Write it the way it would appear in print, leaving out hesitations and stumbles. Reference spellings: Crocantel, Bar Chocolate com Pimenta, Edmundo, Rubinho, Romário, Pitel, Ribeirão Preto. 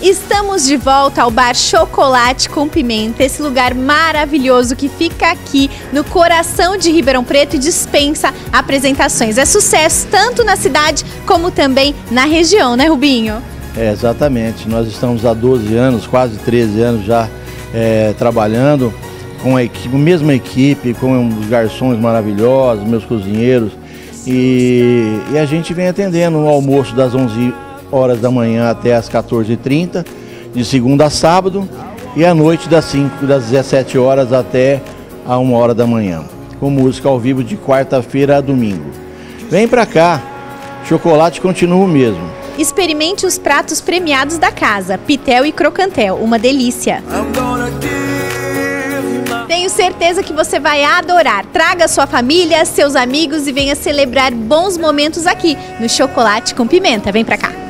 Estamos de volta ao Bar Chocolate com Pimenta, esse lugar maravilhoso que fica aqui no coração de Ribeirão Preto e dispensa apresentações. É sucesso tanto na cidade como também na região, né, Rubinho? É, exatamente. Nós estamos há 12 anos, quase 13 anos já trabalhando com a equipe, mesma equipe, com os garçons maravilhosos, meus cozinheiros. E a gente vem atendendo o almoço das 11 horas da manhã até as 14h30, de segunda a sábado, e à noite das 17 horas até a 1 hora da manhã, com música ao vivo de quarta-feira a domingo. Vem pra cá, chocolate continua o mesmo. Experimente os pratos premiados da casa, Pitel e Crocantel, uma delícia. Tenho certeza que você vai adorar. Traga sua família, seus amigos e venha celebrar bons momentos aqui no Chocolate com Pimenta. Vem pra cá.